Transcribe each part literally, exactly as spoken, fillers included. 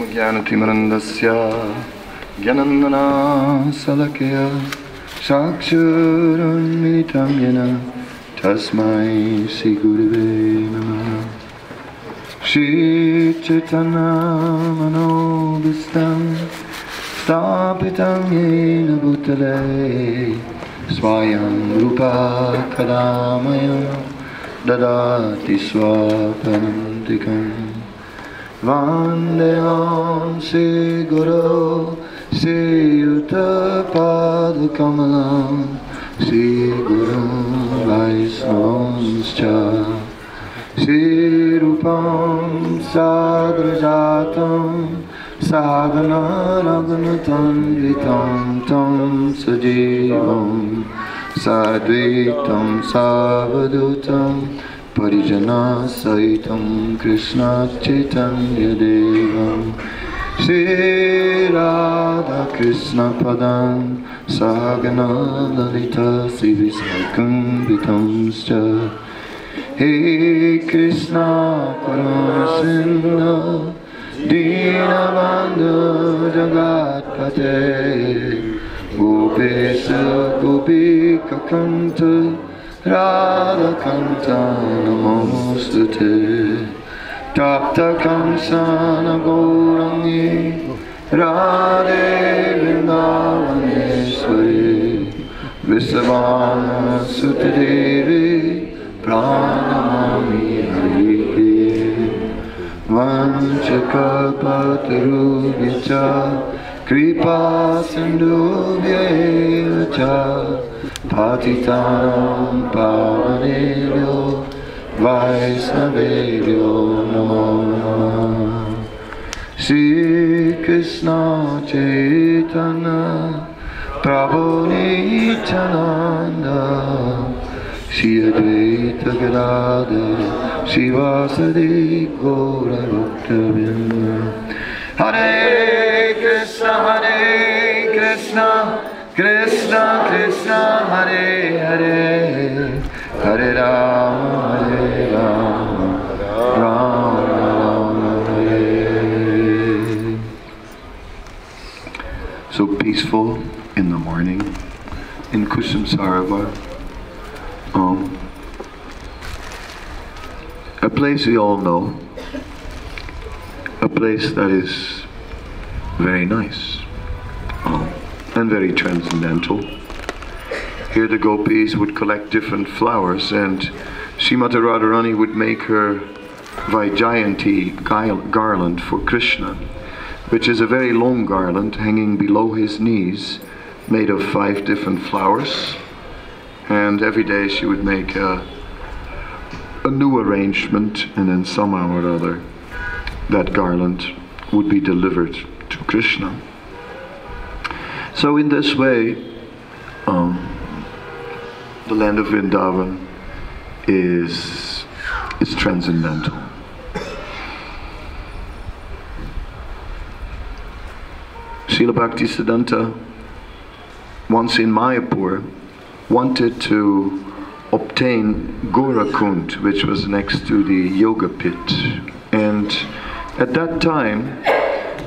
Om Gyanatimarandasya Gyanandana Salakya Saksharam Militam Yena Tasmai Sri Gurave Namah Shri Chaitanya Manobhistam Stapitam Yena Bhutale Swayam Rupa Kadamaya Dadati Swapanantikam Vandeham Sri Guru Sri Uttapadakamalam Sri Guru Vaisnamscha Sri Rupam Sagrajatam Sagana Raghunatam Vitam Tam Sajivam Sadvaitam Savadutam Parijana Saitam Krishna Chaitanya Devam Shri Radha Krishna Padam Sahagana Lalita Sivisakam Vitamscha He Krishna Parasinda Dinabandha Jagatpate Gopesha Gopika Kanta Radha Kanta Namostate Tapta Kamsana Gaurangi Radhe Vrindavaneshwari Visavana Sutadevi Pranamami Hariye Vanchakalpatarubhyacha Kripa Sindhubhyacha Patitanam pavanebhyo vaishnavebhyo namo namah. Shri Krishna Chaitanya Prabhu Nityananda Shri Advaita Gadadhara Shri Vasudev Gaura Bhaktivinoda. Hare Krishna, Hare Krishna, Krishna Krishna Hare Hare Hare Rama Hare Rama Rama Rama Hare. So peaceful in the morning in Kusum Sarovar, um, a place we all know, a place that is very nice um, and very transcendental. Here the gopis would collect different flowers, and Srimati Radharani would make her Vaijayanti garland for Krishna, which is a very long garland hanging below his knees, made of five different flowers. And every day she would make a, a new arrangement, and then somehow or other that garland would be delivered to Krishna. So in this way, um, the land of Vrindavan is, is transcendental. Srila Bhakti Siddhanta, once in Mayapur, wanted to obtain Gorakund, which was next to the yoga pit. And at that time,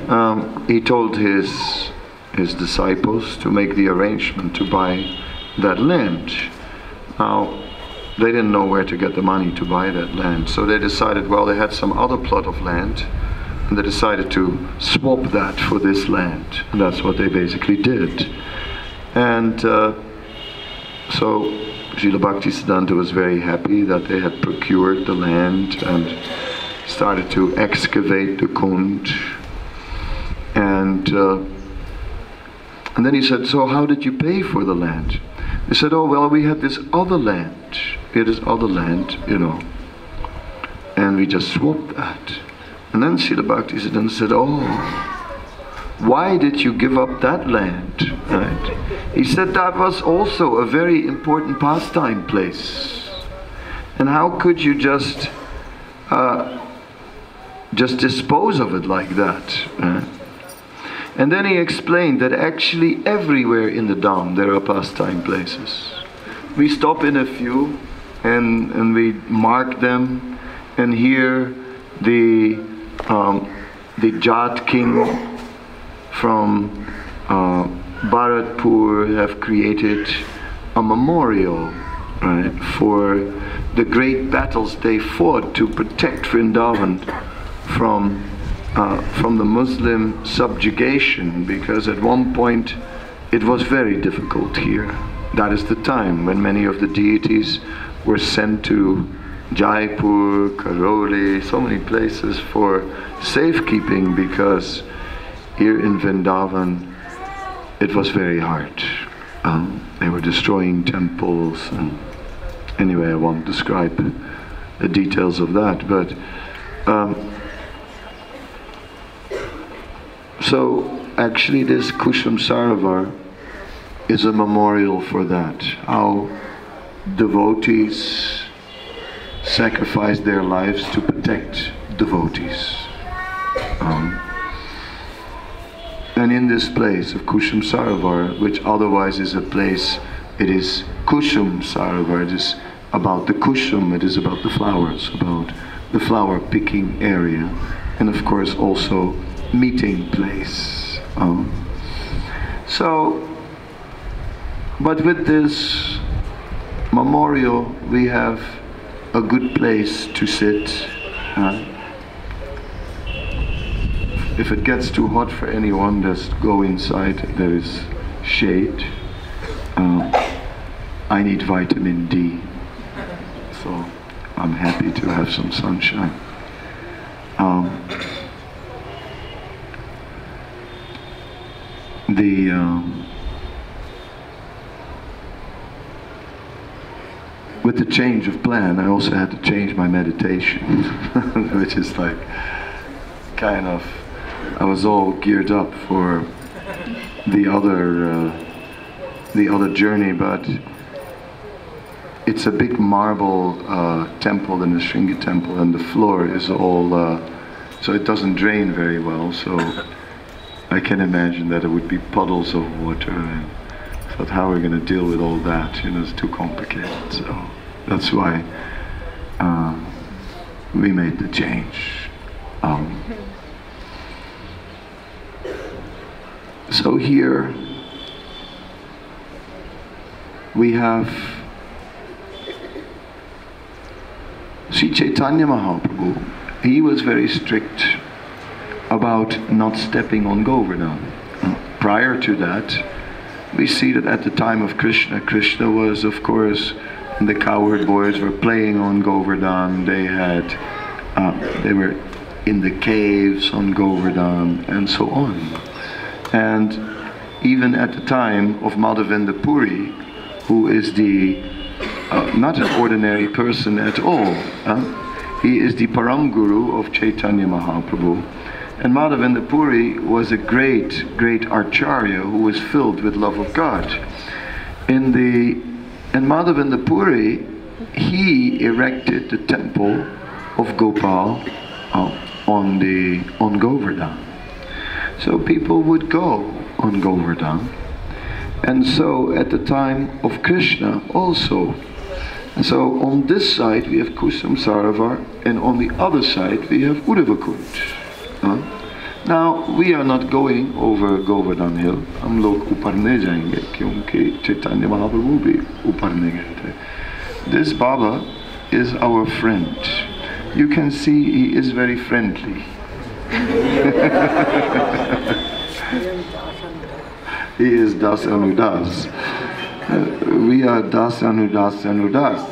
um, he told his his disciples to make the arrangement to buy that land. Now, they didn't know where to get the money to buy that land, so they decided, well, they had some other plot of land, and they decided to swap that for this land. And that's what they basically did. And uh, so Srila Bhakti Siddhanta was very happy that they had procured the land and started to excavate the kund. And uh, And then he said, so how did you pay for the land? They said, oh, well, we had this other land. We had this other land, you know. And we just swapped that. And then Srila Bhakti Siddhanta said, oh, why did you give up that land? Right? He said, that was also a very important pastime place. And how could you just, uh, just dispose of it like that? Right? And then he explained that actually everywhere in the Dham there are pastime places. We stop in a few and, and we mark them, and here the, um, the Jat king from uh, Bharatpur have created a memorial, right, for the great battles they fought to protect Vrindavan from uh, from the Muslim subjugation, because at one point it was very difficult here. That is the time when many of the deities were sent to Jaipur, Karoli, so many places for safekeeping, because here in Vrindavan it was very hard. Um, they were destroying temples, and anyway, I won't describe the details of that, but um, so actually this Kusum Sarovar is a memorial for that, how devotees sacrifice their lives to protect devotees. Um, and in this place of Kusum Sarovar, which otherwise is a place, it is Kusum Sarovar, it is about the Kusum, it is about the flowers, about the flower picking area, and of course also meeting place. Um, so, but with this memorial we have a good place to sit. Uh, if it gets too hot for anyone, just go inside, there is shade. Uh, I need vitamin D, so I'm happy to have some sunshine. Um, the um, With the change of plan, I also had to change my meditation, which is like, kind of, I was all geared up for the other, uh, the other journey, but it's a big marble uh, temple in the Shringa temple, and the floor is all, uh, so it doesn't drain very well, so I can imagine that it would be puddles of water. And but how are we going to deal with all that? You know, it's too complicated. So that's why uh, we made the change. Um, so here we have Sri Chaitanya Mahaprabhu. He was very strict about not stepping on Govardhan. Prior to that, we see that at the time of Krishna, Krishna was, of course, and the cowherd boys were playing on Govardhan. They had, uh, they were in the caves on Govardhan, and so on. And even at the time of Madhavendra Puri, who is the uh, not an ordinary person at all, huh? He is the Param Guru of Chaitanya Mahaprabhu. And Madhavendra Puri was a great, great Acharya who was filled with love of God. In the, in Madhavendra Puri, he erected the temple of Gopal uh, on the on Govardhan. So people would go on Govardhan. And so at the time of Krishna also. And so on this side we have Kusum Sarovar, and on the other side we have Uddhava Kund. Uh, now we are not going over Govardhan Hill. हम लोग ऊपर नहीं जाएंगे क्योंकि चैतन्य महाप्रभु भी ऊपर नहीं गए थे. This Baba is our friend. You can see he is very friendly. He is Das Anudas. Uh, we are Das Anudas Anudas.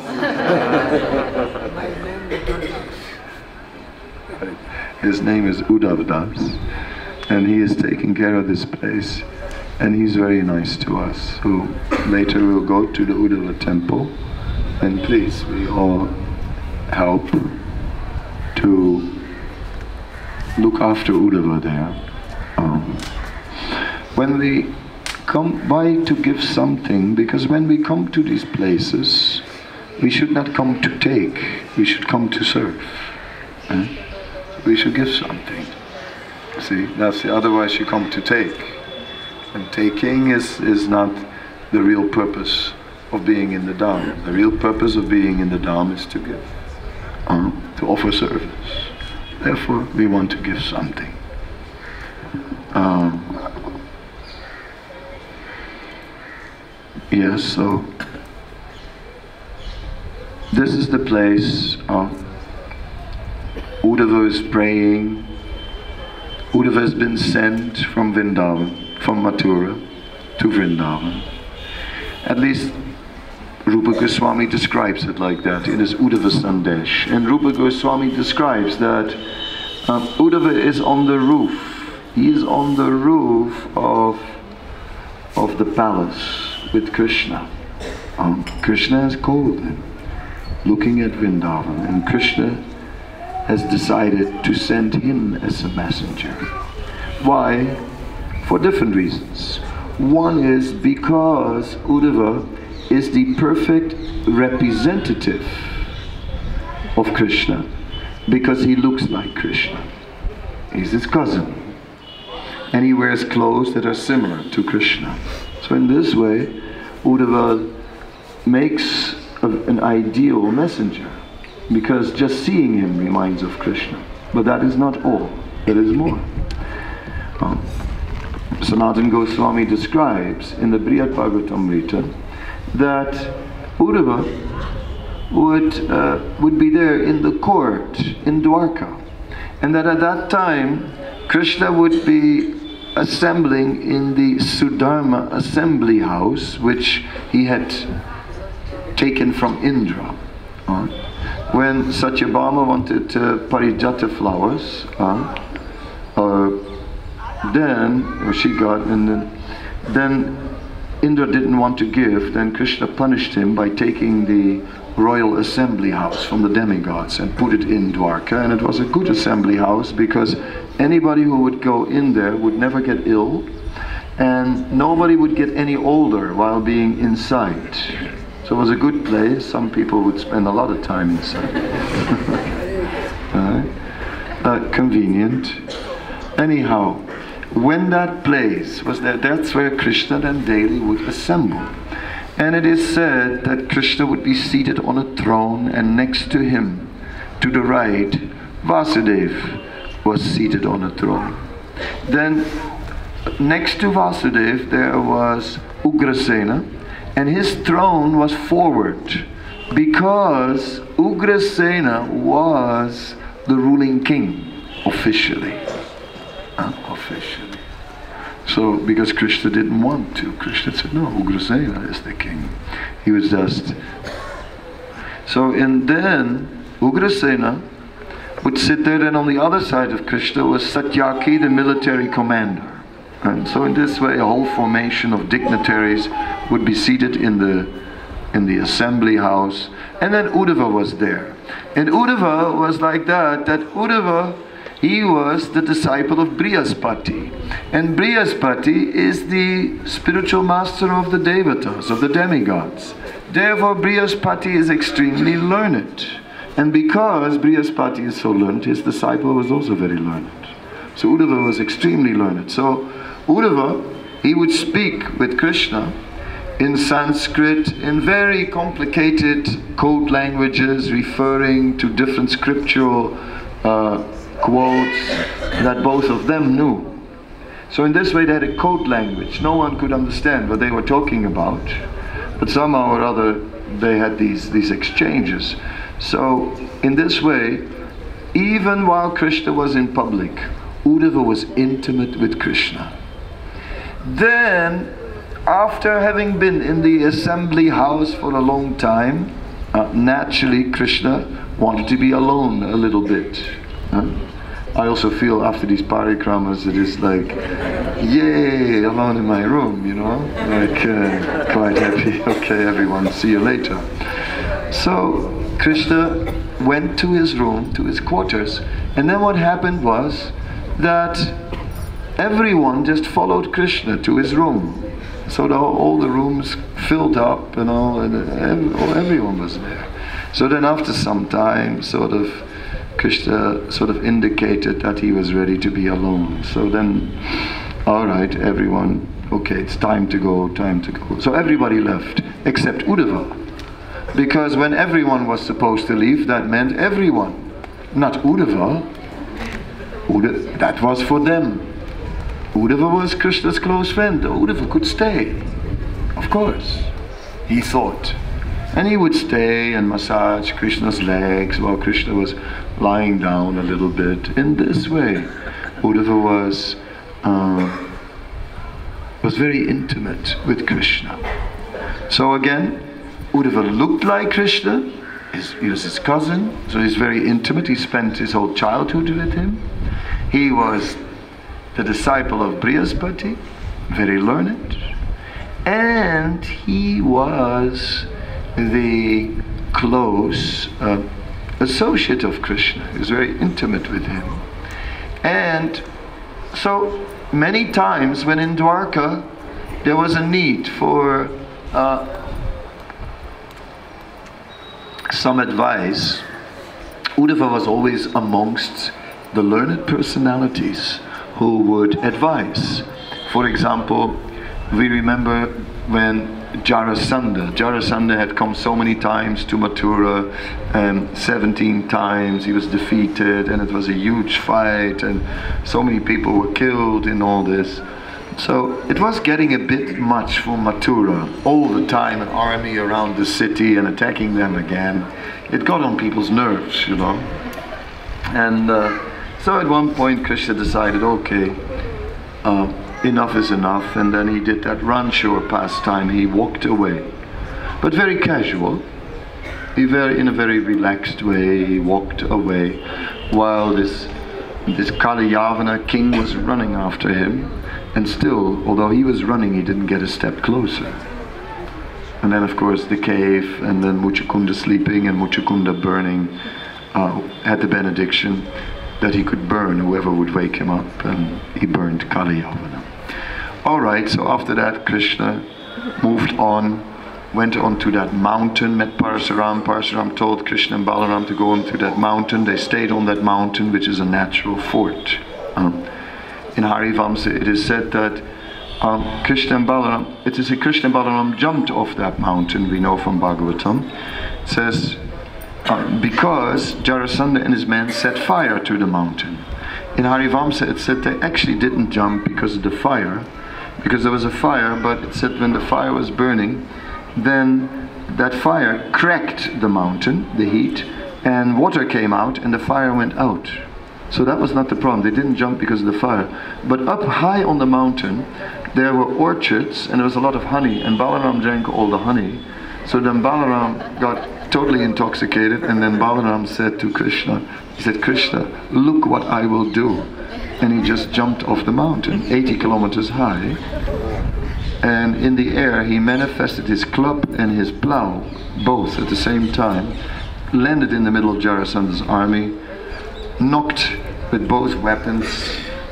His name is Uddhava Das, and he is taking care of this place, and he's very nice to us. So later we'll go to the Uddhava temple, and please, we all help to look after Uddhava there. Um, when we come by to give something, because when we come to these places, we should not come to take, we should come to serve. Eh? We should give something. See, that's the, otherwise you come to take. And taking is, is not the real purpose of being in the Dham. The real purpose of being in the Dham is to give, um, to offer service. Therefore, we want to give something. Um, yes, so this is the place of Uddhava is praying. Uddhava has been sent from Vrindavan, from Mathura to Vrindavan. At least Rupa Goswami describes it like that in his Uddhava Sandesh. And Rupa Goswami describes that um, Uddhava is on the roof. He is on the roof of, of the palace with Krishna. Um, Krishna has called him, looking at Vrindavan, and Krishna has decided to send him as a messenger. Why? For different reasons. One is because Uddhava is the perfect representative of Krishna, because he looks like Krishna. He's his cousin, and he wears clothes that are similar to Krishna. So in this way, Uddhava makes a, an ideal messenger, because just seeing him reminds of Krishna. But that is not all, it is more. Um, Sanatana Goswami describes in the Brihad Bhagavatamrita that Uddhava would, uh, would be there in the court in Dwarka, and that at that time Krishna would be assembling in the Sudharma assembly house, which he had taken from Indra. Uh, when Satyabhama wanted uh, Parijata flowers, uh, uh, then, or she got, and then, then Indra didn't want to give, then Krishna punished him by taking the royal assembly house from the demigods and put it in Dwarka. And it was a good assembly house, because anybody who would go in there would never get ill, and nobody would get any older while being inside. So it was a good place. Some people would spend a lot of time inside. uh, uh, convenient. Anyhow, when that place was there, that's where Krishna then daily would assemble. And it is said that Krishna would be seated on a throne, and next to him, to the right, Vasudev was seated on a throne. Then next to Vasudev there was Ugrasena, and his throne was forward, because Ugrasena was the ruling king officially. Officially. So, because Krishna didn't want to, Krishna said, no, Ugrasena is the king. He was just... So, and then Ugrasena would sit there, and on the other side of Krishna was Satyaki, the military commander. And so in this way, a whole formation of dignitaries would be seated in the in the assembly house. And then Uddhava was there. And Uddhava was like that, that Uddhava, he was the disciple of Brihaspati. And Brihaspati is the spiritual master of the devatas, of the demigods. Therefore, Brihaspati is extremely learned. And because Brihaspati is so learned, his disciple was also very learned. So Uddhava was extremely learned. So Uddhava, he would speak with Krishna in Sanskrit, in very complicated code languages, referring to different scriptural uh, quotes that both of them knew. So in this way they had a code language. No one could understand what they were talking about, but somehow or other they had these, these exchanges. So in this way, even while Krishna was in public, Uddhava was intimate with Krishna. Then, after having been in the assembly house for a long time, uh, naturally Krishna wanted to be alone a little bit. Huh? I also feel after these parikramas it is like, yay, alone in my room, you know, like uh, quite happy, okay everyone, see you later. So Krishna went to his room, to his quarters, and then what happened was that everyone just followed Krishna to his room. So the, all the rooms filled up and all, and ev everyone was there. So then after some time, sort of, Krishna sort of indicated that he was ready to be alone. So then, all right, everyone, okay, it's time to go, time to go. So everybody left, except Uddhava. Because when everyone was supposed to leave, that meant everyone, not Uddhava. Uddhava, that was for them. Uddhava was Krishna's close friend. Uddhava could stay, of course, he thought. And he would stay and massage Krishna's legs while Krishna was lying down a little bit. In this way, Uddhava was, uh, was very intimate with Krishna. So again, Uddhava looked like Krishna. He was his cousin, so he's very intimate. He spent his whole childhood with him. He was the disciple of Brihaspati, very learned. And he was the close uh, associate of Krishna. He was very intimate with him. And so many times when in Dwarka there was a need for uh, some advice, Uddhava was always amongst the learned personalities who would advise. For example, we remember when Jarasandha, Jarasandha had come so many times to Mathura, um, seventeen times, he was defeated, and it was a huge fight, and so many people were killed in all this. So it was getting a bit much for Mathura, all the time an army around the city and attacking them again. It got on people's nerves, you know. And uh, so at one point Krishna decided, okay, uh, enough is enough, and then he did that ranchur pastime, he walked away. But very casual, he very, in a very relaxed way, he walked away while this, this Kaliyavana king was running after him. And still, although he was running, he didn't get a step closer. And then, of course, the cave, and then Muchukunda sleeping and Muchukunda burning uh, had the benediction that he could burn whoever would wake him up, and he burned Kaliyavana. All right, so after that, Krishna moved on, went on to that mountain, met Parasuram. Parasuram told Krishna and Balaram to go on to that mountain. They stayed on that mountain, which is a natural fort. Um, In Hari Vamsa, it is said that um, Krishna and Balaram, it is that Krishna and Balaram jumped off that mountain, we know from Bhagavatam. It says, uh, because Jarasandha and his men set fire to the mountain. In Hari Vamsa, it said they actually didn't jump because of the fire, because there was a fire, but it said when the fire was burning, then that fire cracked the mountain, the heat, and water came out and the fire went out. So that was not the problem. They didn't jump because of the fire. But up high on the mountain, there were orchards and there was a lot of honey. And Balaram drank all the honey. So then Balaram got totally intoxicated. And then Balaram said to Krishna, he said, Krishna, look what I will do. And he just jumped off the mountain, eighty kilometers high. And in the air, he manifested his club and his plow, both at the same time. Landed in the middle of Jarasandha's army. Knocked with both weapons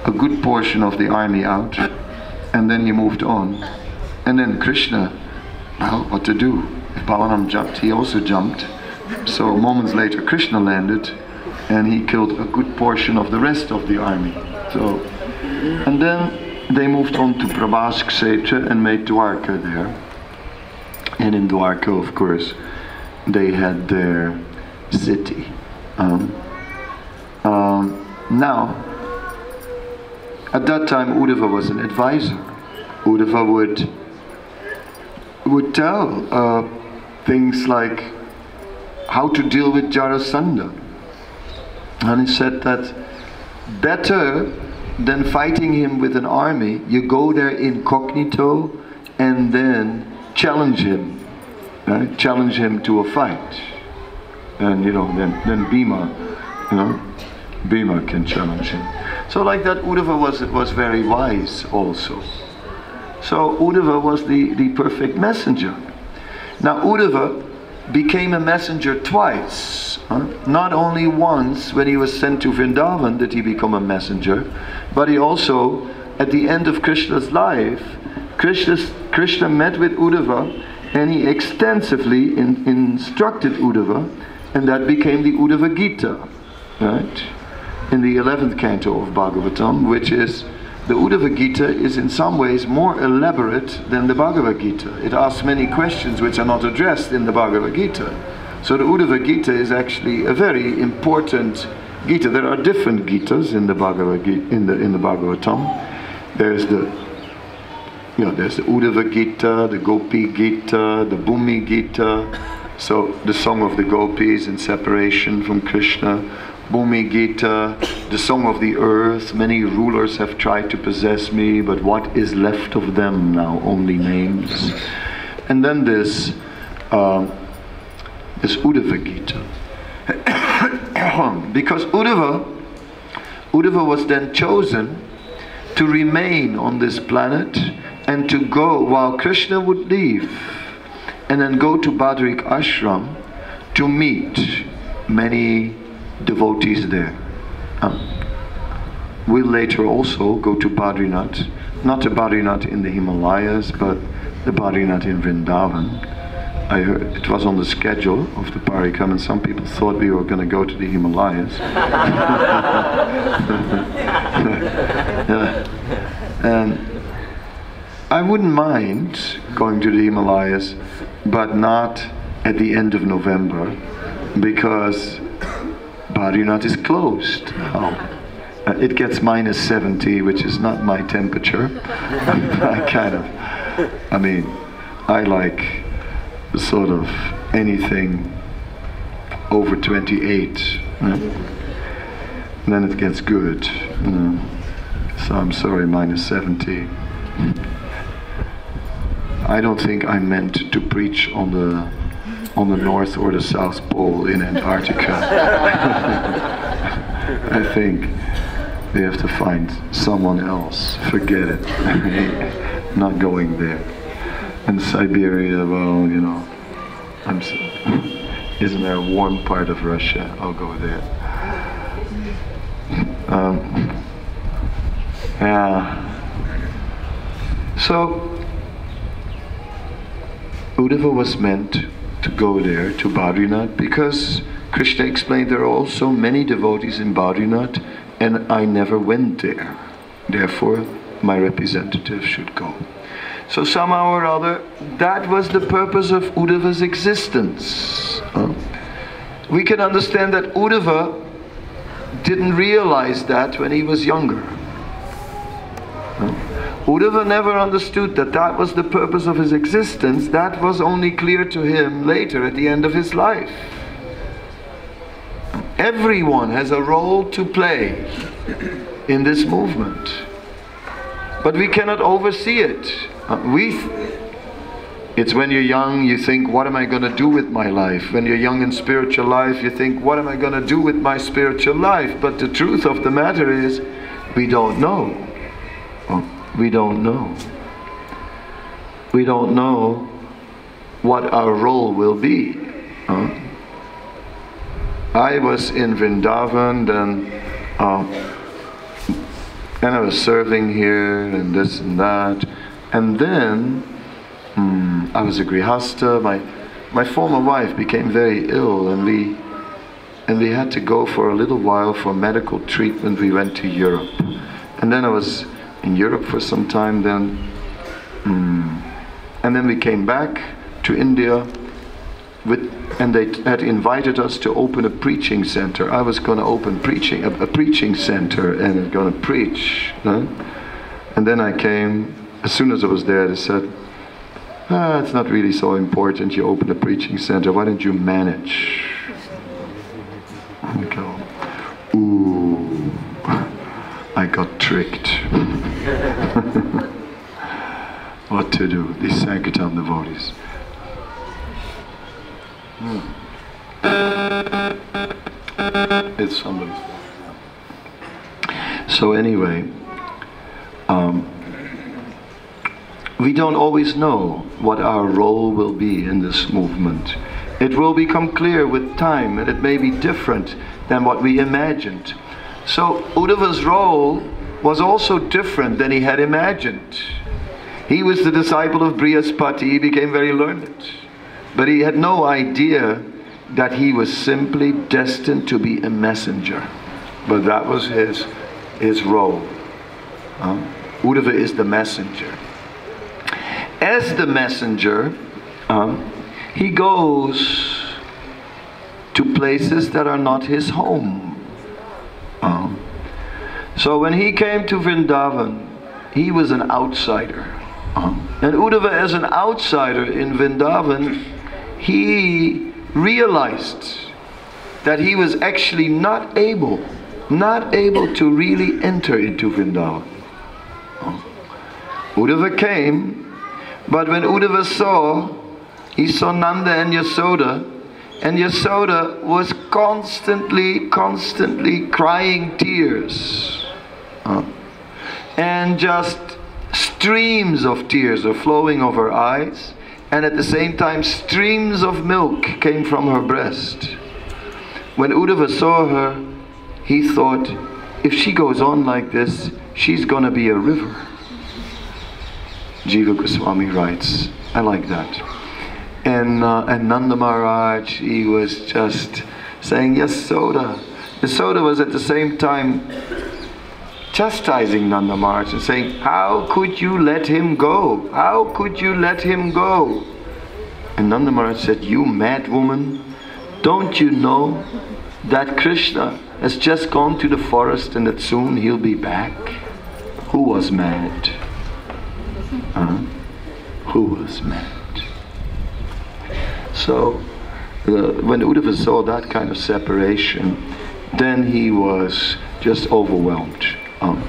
a good portion of the army out, and then he moved on. And then Krishna, well, what to do? If Balaram jumped, he also jumped. So moments later Krishna landed and he killed a good portion of the rest of the army. So, and then they moved on to Prabhas Kshetra and made Dwarka there. And in Dwarka, of course, they had their city. Um, Um, now, at that time, Uddhava was an advisor. Uddhava would would tell uh, things like how to deal with Jarasandha, and he said that better than fighting him with an army, you go there incognito and then challenge him, right? Challenge him to a fight, and you know then then Bhima, you know. Bhima can challenge him. So like that, Uddhava was, was very wise also. So Uddhava was the, the perfect messenger. Now Uddhava became a messenger twice. Huh? Not only once when he was sent to Vrindavan did he become a messenger, but he also, at the end of Krishna's life, Krishna's, Krishna met with Uddhava and he extensively in, instructed Uddhava, and that became the Uddhava Gita. Right? In the eleventh canto of Bhagavatam, which is, the Uddhava Gita is in some ways more elaborate than the Bhagavad Gita. It asks many questions which are not addressed in the Bhagavad Gita. So the Uddhava Gita is actually a very important Gita. There are different Gitas in the Bhagavad Gita, in the in the Bhagavatam, There's the, you know, there's the Uddhava Gita, the Gopi Gita, the Bhumi Gita. So the song of the gopis in separation from Krishna. Bhumi Gita, the song of the earth. Many rulers have tried to possess me, but what is left of them now? Only names. And then this, uh, this Uddhava Gita. Because Uddhava, Uddhava was then chosen to remain on this planet and to go while Krishna would leave and then go to Badrik Ashram to meet many devotees there. Um, we'll later also go to Badrinath, not the Badrinath in the Himalayas, but the Badrinath in Vrindavan. I heard it was on the schedule of the Parikram, and some people thought we were going to go to the Himalayas. Yeah. And I wouldn't mind going to the Himalayas, but not at the end of November, because Badrinath is closed now. Uh, it gets minus seventy, which is not my temperature. I kind of, I mean, I like sort of anything over twenty-eight. Uh, then it gets good. Uh, so I'm sorry, minus seventy. I don't think I'm meant to preach on the on the North or the South Pole in Antarctica. I think we have to find someone else. Forget it. Not going there. And Siberia, well, you know, I'm so isn't there a warm part of Russia? I'll go there. Um, yeah. So, Uddhava was meant to go there, to Badrinath, because Krishna explained there are also many devotees in Badrinath and I never went there. Therefore, my representative should go. So somehow or other, that was the purpose of Uddhava's existence. Huh? We can understand that Uddhava didn't realize that when he was younger. Huh? Uddhava never understood that that was the purpose of his existence. That was only clear to him later at the end of his life. Everyone has a role to play in this movement. But we cannot oversee it. We th it's when you're young, you think, what am I going to do with my life? When you're young in spiritual life, you think, what am I going to do with my spiritual life? But the truth of the matter is, we don't know. We don't know. We don't know what our role will be. Huh? I was in Vrindavan, then, uh, and I was serving here, and this and that. And then, um, I was a grihasta. My, my former wife became very ill, and we, and we had to go for a little while for medical treatment. We went to Europe. And then I was in Europe for some time then, mm. and then we came back to India with, and they had invited us to open a preaching center. I was going to open preaching, a, a preaching center and going to preach. Huh? And then I came, as soon as I was there, they said, ah, it's not really so important, you open a preaching center, why don't you manage? I go, ooh, I got tricked. What to do, these Sankirtan devotees. Hmm. It's somebody. So anyway, um, we don't always know what our role will be in this movement. It will become clear with time, and it may be different than what we imagined. So Uddhava's role was also different than he had imagined. He was the disciple of Brihaspati, he became very learned. But he had no idea that he was simply destined to be a messenger. But that was his, his role. Uh, Uddhava is the messenger. As the messenger, uh, he goes to places that are not his home. Uh, So when he came to Vrindavan, he was an outsider. And Uddhava, as an outsider in Vrindavan, he realized that he was actually not able, not able to really enter into Vrindavan. Uddhava came, but when Uddhava saw, he saw Nanda and Yasoda, and Yasoda was constantly, constantly crying tears. And just streams of tears were flowing over her eyes, and at the same time streams of milk came from her breast. When Uddhava saw her, he thought, if she goes on like this, she's going to be a river. Jiva Goswami writes, I like that. And, uh, and Nanda Maharaj, he was just saying, Yasoda. Yasoda was at the same time chastising Nanda Maharaj and saying, how could you let him go? How could you let him go? And Nanda Maharaj said, you mad woman, don't you know that Krishna has just gone to the forest and that soon he'll be back? Who was mad? Huh? Who was mad? So, uh, when Uddhava saw that kind of separation, then he was just overwhelmed. Um,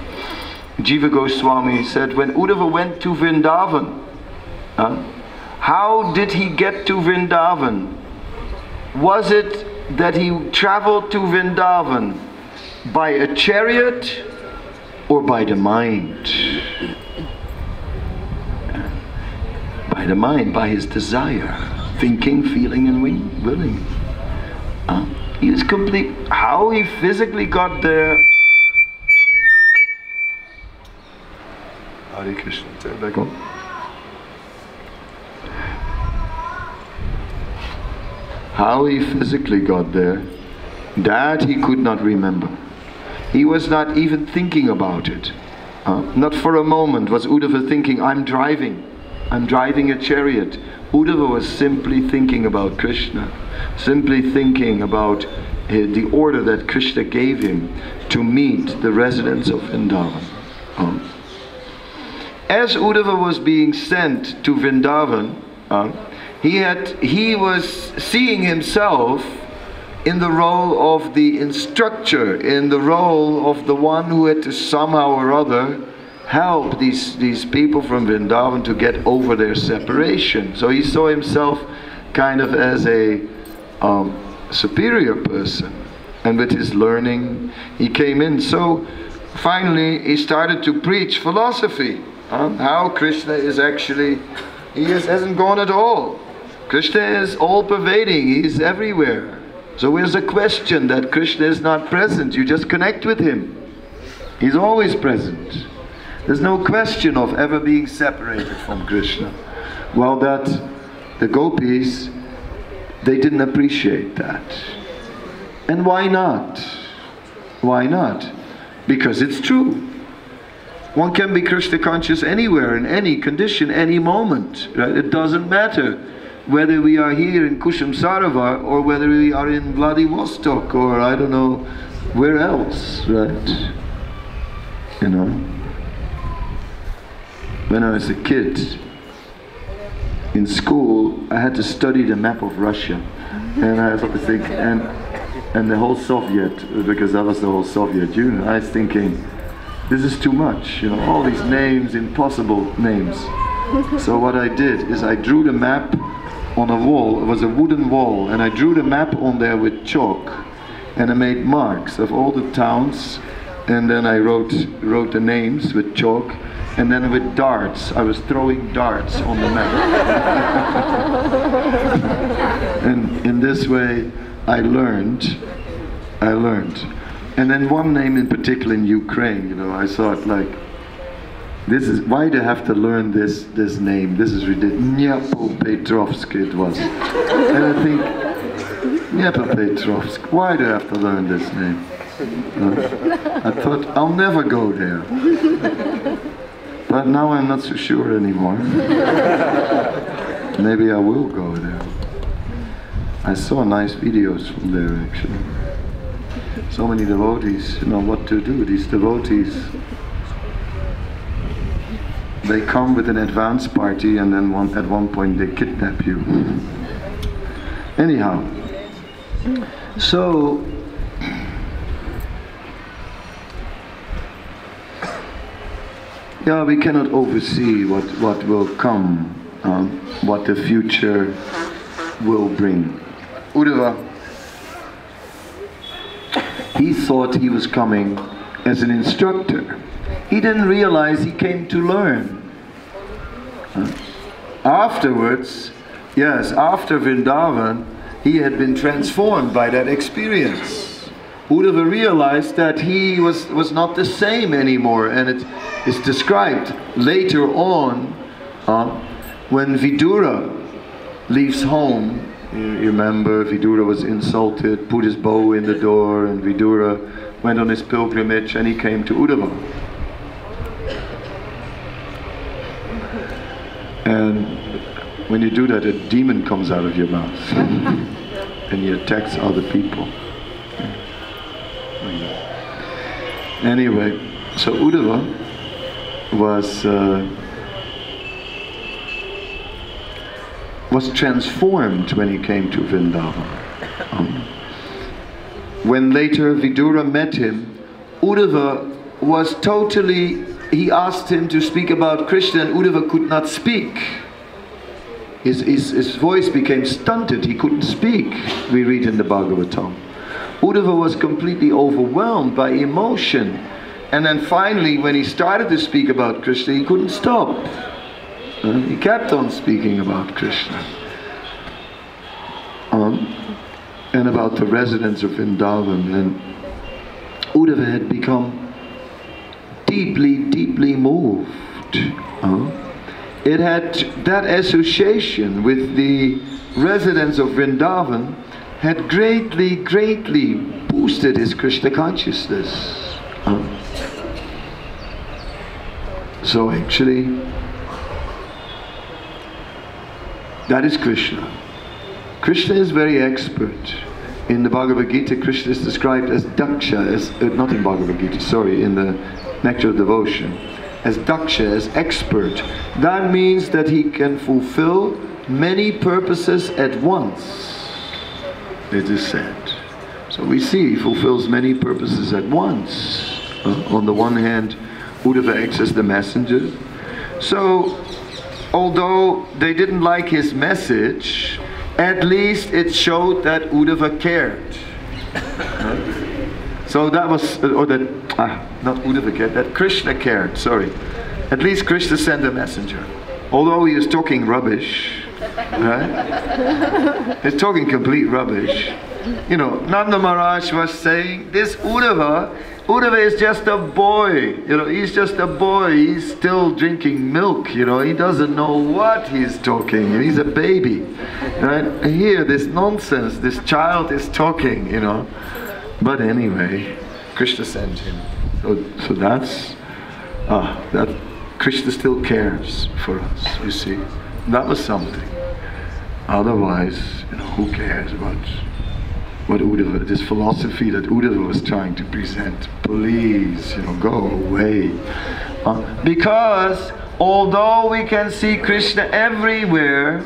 Jiva Goswami said, when Uddhava went to Vrindavan, uh, how did he get to Vrindavan? Was it that he traveled to Vrindavan by a chariot or by the mind? By the mind, by his desire, thinking, feeling, and willing. Uh, he was complete. How he physically got there. Hare Krishna, turn back on. How he physically got there, that he could not remember. He was not even thinking about it. Uh, not for a moment was Uddhava thinking, I'm driving, I'm driving a chariot. Uddhava was simply thinking about Krishna, simply thinking about uh, the order that Krishna gave him to meet the residents of Vrindavan. Um, As Uddhava was being sent to Vrindavan, uh, he, had, he was seeing himself in the role of the instructor, in the role of the one who had to somehow or other help these, these people from Vrindavan to get over their separation. So he saw himself kind of as a um, superior person. And with his learning, he came in. So finally, he started to preach philosophy. Uh, how Krishna is actually, he is, hasn't gone at all. Krishna is all-pervading, he is everywhere. So where's the question that Krishna is not present? You just connect with him. He's always present. There's no question of ever being separated from Krishna. Well, that the gopis, they didn't appreciate that. And why not? Why not? Because it's true. One can be Krishna conscious anywhere, in any condition, any moment. Right? It doesn't matter whether we are here in Kusum Sarovar or whether we are in Vladivostok or I don't know where else. Right? You know. When I was a kid in school, I had to study the map of Russia, and I was thinking, and and the whole Soviet, because that was the whole Soviet Union. I was thinking, this is too much, you know, all these names, impossible names. So what I did is I drew the map on a wall. It was a wooden wall, and I drew the map on there with chalk, and I made marks of all the towns, and then I wrote wrote the names with chalk, and then with darts. I was throwing darts on the map. And in this way I learned, I learned. And then one name in particular in Ukraine, you know, I thought like, this is, why do I have to learn this this name? This is ridiculous. Dnipropetrovsk it was. And I think, Dnipropetrovsk, why do I have to learn this name? Uh, I thought, I'll never go there. But now I'm not so sure anymore. Maybe I will go there. I saw nice videos from there actually. So many devotees, you know, what to do, these devotees. they come with an advance party, and then one, at one point they kidnap you. Anyhow, so yeah, we cannot oversee what, what will come, uh, what the future will bring. Uddhava, he thought he was coming as an instructor. He didn't realize he came to learn. Uh, afterwards, yes, after Vrindavan, he had been transformed by that experience. Uddhava realized that he was, was not the same anymore, and it is described later on uh, when Vidura leaves home. You remember, Vidura was insulted, put his bow in the door, and Vidura went on his pilgrimage and he came to Uddhava. And when you do that, a demon comes out of your mouth and he attacks other people. Anyway, so Uddhava was uh, was transformed when he came to Vrindavan. Um, when later Vidura met him, Uddhava was totally, he asked him to speak about Krishna, and Uddhava could not speak. His, his, his voice became stunted, he couldn't speak, we read in the Bhagavatam. Uddhava was completely overwhelmed by emotion, and then finally when he started to speak about Krishna, he couldn't stop. Um, he kept on speaking about Krishna um, and about the residents of Vrindavan, and Uddhava had become deeply, deeply moved. Uh, it had, that association with the residents of Vrindavan had greatly, greatly boosted his Krishna consciousness. Uh, so actually, that is Krishna. Krishna is very expert. In the Bhagavad Gita, Krishna is described as Daksha, as, uh, not in Bhagavad Gita, sorry, in the Nectar of Devotion, as Daksha, as expert. That means that he can fulfill many purposes at once, it is said. So we see he fulfills many purposes at once. Uh, on the one hand, Uddhava acts as the messenger. So, although they didn't like his message, at least it showed that Uddhava cared. So that was, or that, ah, not Uddhava cared, that Krishna cared, sorry. At least Krishna sent a messenger. Although he is talking rubbish, right? He's talking complete rubbish. You know, Nanda Maharaj was saying, this Uddhava, Uddhava is just a boy, you know, he's just a boy, he's still drinking milk, you know, he doesn't know what he's talking, he's a baby, right? Here, this nonsense, this child is talking, you know. But anyway, Krishna sent him. So, so that's, ah, that, Krishna still cares for us, you see. That was something. Otherwise, you know, who cares about what Uddhava, this philosophy that Uddhava was trying to present, please, you know, go away. Uh, because although we can see Krishna everywhere,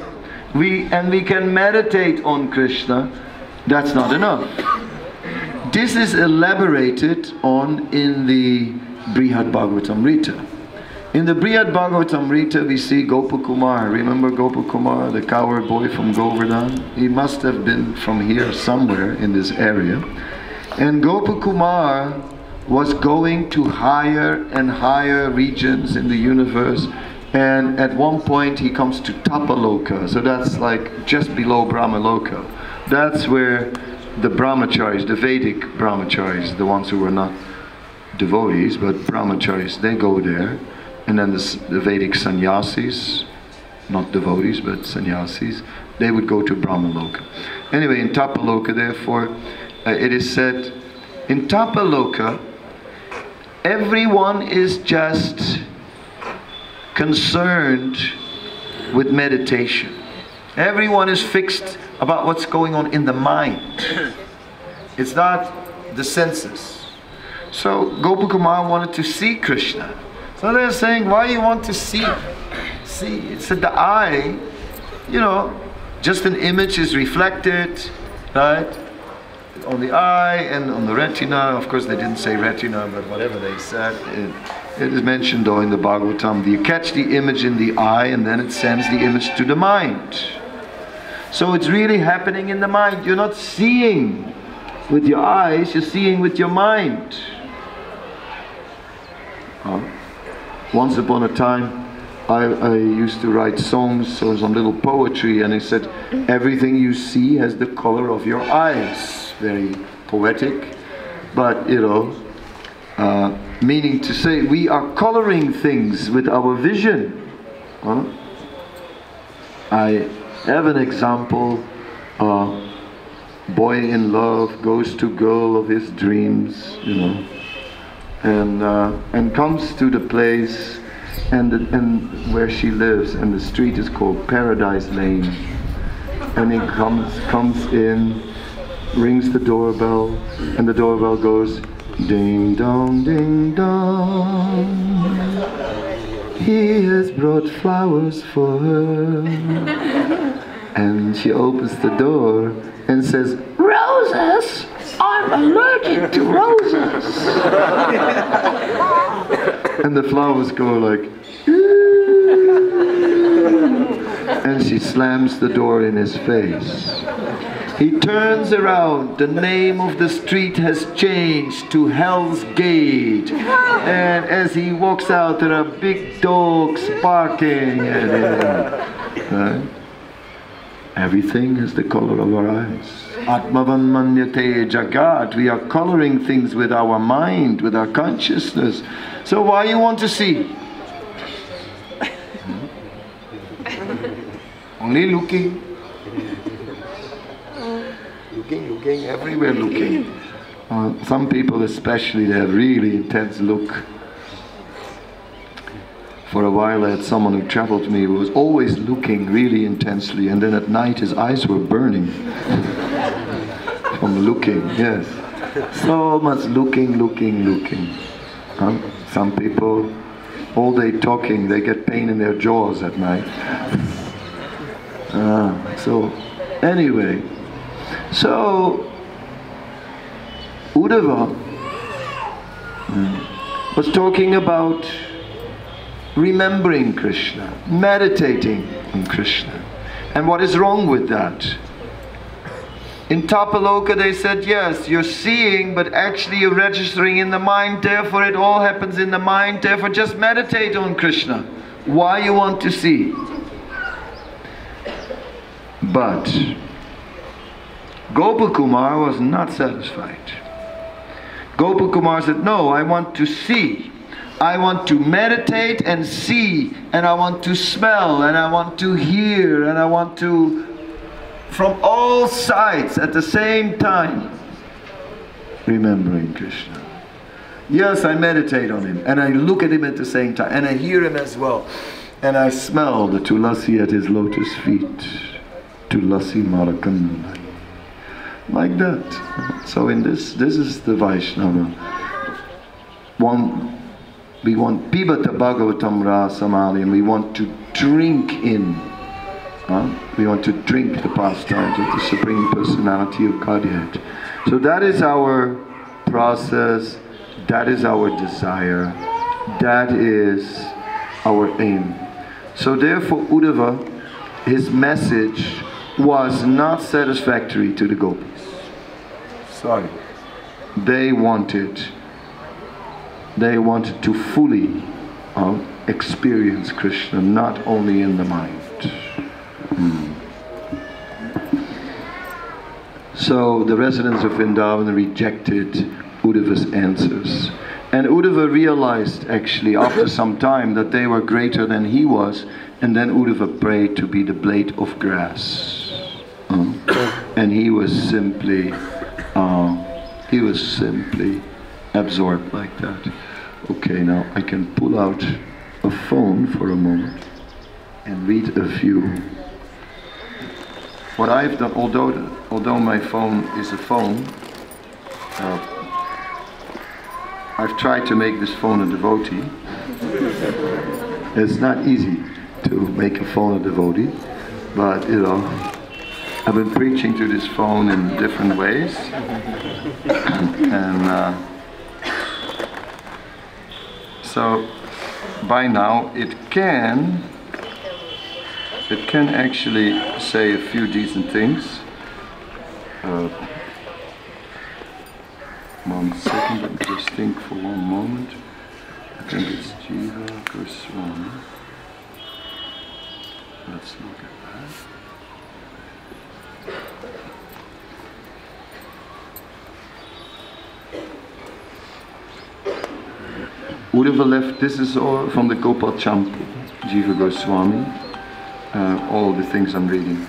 we and we can meditate on Krishna, that's not enough. This is elaborated on in the Brihad Bhagavatamrita. In the Brihad Bhagavatamrita we see Gopa-kumara. Remember Gopa-kumara, the coward boy from Govardhan? He must have been from here somewhere in this area. And Gopa-kumara was going to higher and higher regions in the universe, and at one point he comes to Tapaloka, so that's like just below Brahmaloka. That's where the brahmacharis, the Vedic brahmacharis, the ones who were not devotees but brahmacharis, they go there. And then the, the Vedic sannyasis, not devotees, but sannyasis, they would go to Brahmaloka. Anyway, in Tapaloka, therefore, uh, it is said, in Tapaloka, everyone is just concerned with meditation. Everyone is fixed about what's going on in the mind. It's not the senses. So Gopa-kumara wanted to see Krishna. So they're saying, why you want to see? See, it's the eye, you know, just an image is reflected, right? On the eye and on the retina. Of course, they didn't say retina, but whatever they said, it, it is mentioned though in the Bhagavatam. You catch the image in the eye and then it sends the image to the mind. So it's really happening in the mind. You're not seeing with your eyes, you're seeing with your mind. Oh. Once upon a time, I, I used to write songs, so some little poetry, and I said, everything you see has the color of your eyes. Very poetic, but you know, uh, meaning to say we are coloring things with our vision. Huh? I have an example, uh, boy in love goes to girl of his dreams, you know, and, uh, and comes to the place And, the, and where she lives, and the street is called Paradise Lane. And he comes, comes in, rings the doorbell, and the doorbell goes, ding dong, ding dong. He has brought flowers for her. And she opens the door and says, roses! I'm allergic to roses! And the flowers go like, and she slams the door in his face. He turns around, the name of the street has changed to Hell's Gate. And as he walks out, there are big dogs barking at him. Right? Everything is the color of our eyes. Atmavan manyate jagat. We are coloring things with our mind, with our consciousness. So why you want to see? Only looking. Looking, looking, everywhere looking. Uh, some people especially, they have really intense look. For a while I had someone who traveled to me who was always looking really intensely, and then at night his eyes were burning from looking, yes. So much looking, looking, looking. Huh? Some people, all day talking, they get pain in their jaws at night. uh, so, anyway, so Uddhava hmm, was talking about remembering Krishna, meditating on Krishna. And what is wrong with that? In Tapaloka they said, yes, you're seeing, but actually you're registering in the mind, therefore it all happens in the mind, therefore just meditate on Krishna. Why you want to see? But Gopa-kumara was not satisfied. Gopa-kumara said, no, I want to see. I want to meditate and see, and I want to smell, and I want to hear, and I want to, from all sides at the same time, remembering Krishna. Yes, I meditate on him, and I look at him at the same time, and I hear him as well, and I smell the tulasi at his lotus feet. Tulasi marakanai. Like that. So in this, this is the Vaishnava. One. We want pibata Bhagavatam rasamali, and we want to drink in. Huh? We want to drink the pastimes of the Supreme Personality of Godhead. So that is our process, that is our desire, that is our aim. So therefore Uddhava, his message was not satisfactory to the gopis. Sorry. They wanted They wanted to fully uh, experience Krishna, not only in the mind. Hmm. So the residents of Vrindavan rejected Uddhava's answers. And Uddhava realized actually after some time that they were greater than he was, and then Uddhava prayed to be the blade of grass. Uh, and he was simply, uh, he was simply absorbed like that. Okay, now I can pull out a phone for a moment and read a few. What I've done, although although my phone is a phone, uh, I've tried to make this phone a devotee. It's not easy to make a phone a devotee, but you know, I've been preaching to this phone in different ways, and uh, so by now it can, it can actually say a few decent things. Uh, one second, let me just think for one moment. I think it's Jiva Goswami. Let's look at that. Uddhava left, this is all from the Gopa-champ, Jiva Goswami, uh, all the things I'm reading.